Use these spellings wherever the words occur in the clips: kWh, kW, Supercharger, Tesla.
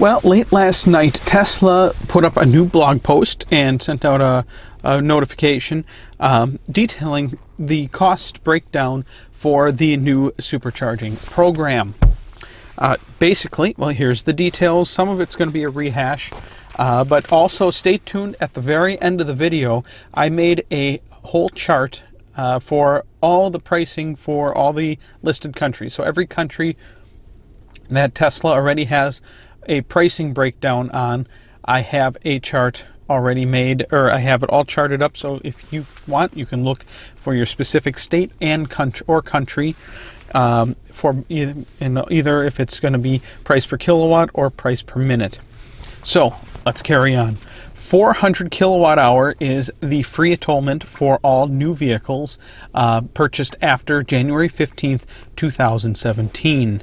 Well, late last night, Tesla put up a new blog post and sent out a notification detailing the cost breakdown for the new supercharging program. Basically, well, here's the details. Some of it's going to be a rehash, but also stay tuned at the very end of the video. I made a whole chart for all the pricing for all the listed countries. So every country that Tesla already has a pricing breakdown on, I have a chart already made, or I have it all charted up. So if you want, you can look for your specific state and country for either if it's going to be price per kilowatt or price per minute. So let's carry on. 400 kilowatt hour is the free atonement for all new vehicles purchased after January 15th, 2017.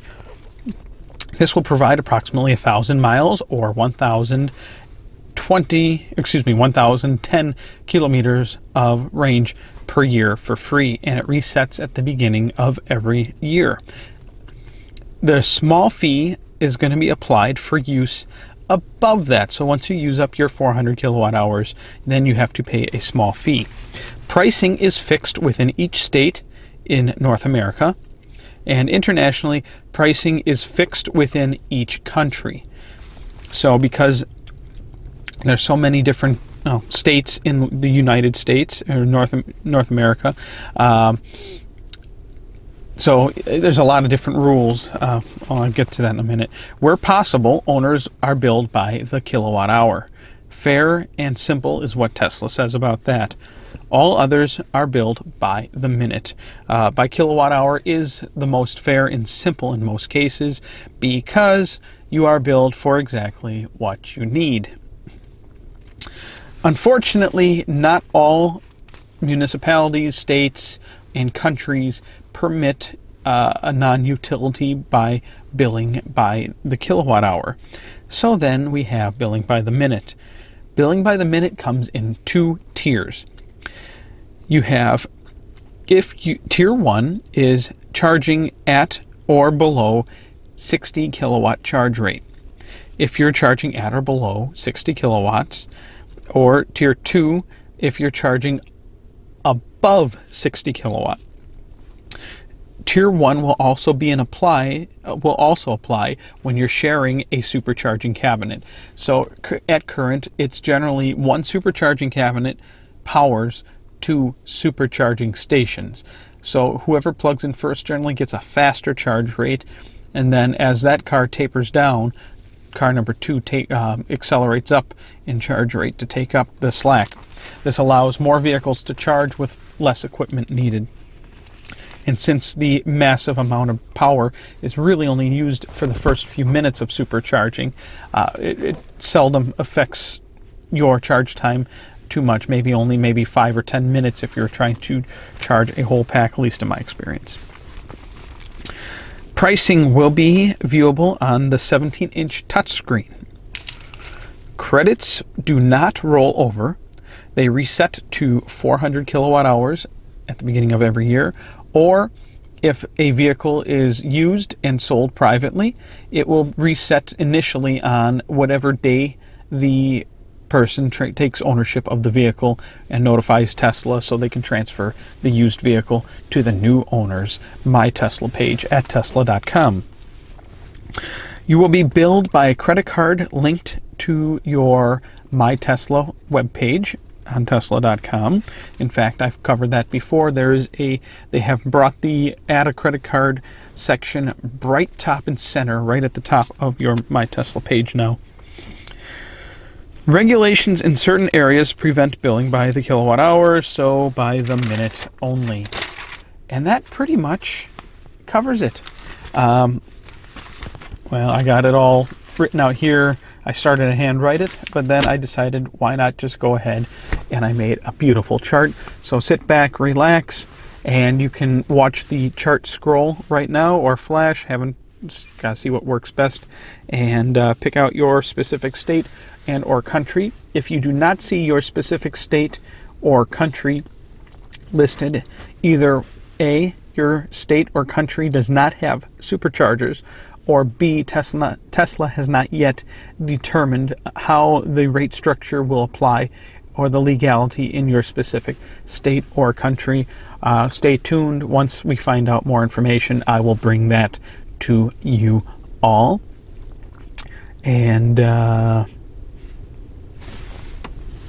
This will provide approximately 1,000 miles or 1,010 kilometers of range per year for free, and it resets at the beginning of every year. The small fee is going to be applied for use above that. So once you use up your 400 kilowatt hours, then you have to pay a small fee. Pricing is fixed within each state in North America, and internationally, pricing is fixed within each country. So because there's so many different states in the United States or North America, so there's a lot of different rules. I'll get to that in a minute. Where possible, owners are billed by the kilowatt hour. Fair and simple is what Tesla says about that. All others are billed by the minute. By kilowatt hour is the most fair and simple in most cases because you are billed for exactly what you need. Unfortunately, not all municipalities, states, and countries permit a non-utility by billing by the kilowatt hour. So then we have billing by the minute. Billing by the minute comes in two tiers. You have, tier one is charging at or below 60 kilowatt charge rate. If you're charging at or below 60 kilowatts, or tier two, if you're charging above 60 kilowatt. Tier one will also apply when you're sharing a supercharging cabinet. So at current, it's generally one supercharging cabinet powers two supercharging stations. So whoever plugs in first generally gets a faster charge rate, and then as that car tapers down, car number two accelerates up in charge rate to take up the slack. This allows more vehicles to charge with less equipment needed. And since the massive amount of power is really only used for the first few minutes of supercharging, it seldom affects your charge time too much, maybe 5 or 10 minutes if you're trying to charge a whole pack, at least in my experience. Pricing will be viewable on the 17-inch touchscreen. Credits do not roll over. They reset to 400 kilowatt hours at the beginning of every year, or if a vehicle is used and sold privately, it will reset initially on whatever day the person takes ownership of the vehicle and notifies Tesla so they can transfer the used vehicle to the new owner's My Tesla page at tesla.com. You will be billed by a credit card linked to your My Tesla webpage on tesla.com. In fact, I've covered that before. They have brought the add a credit card section bright top and center right at the top of your My Tesla page now. Regulations in certain areas prevent billing by the kilowatt hour, so by the minute only. And that pretty much covers it. Well, I got it all written out here. I started to handwrite it, but then I decided why not just go ahead and I made a beautiful chart. So sit back, relax, and you can watch the chart scroll right now or flash. Gotta see what works best, and pick out your specific state and or country. If you do not see your specific state or country listed, either A, your state or country does not have superchargers, or B, Tesla has not yet determined how the rate structure will apply or the legality in your specific state or country. Stay tuned. Once we find out more information, I will bring that to you all. And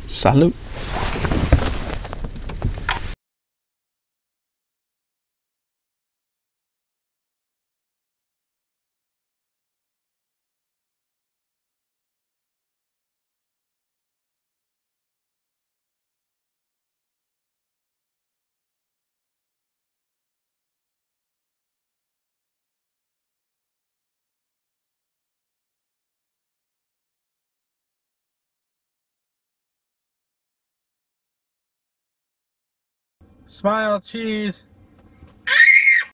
salute. Smile, cheese.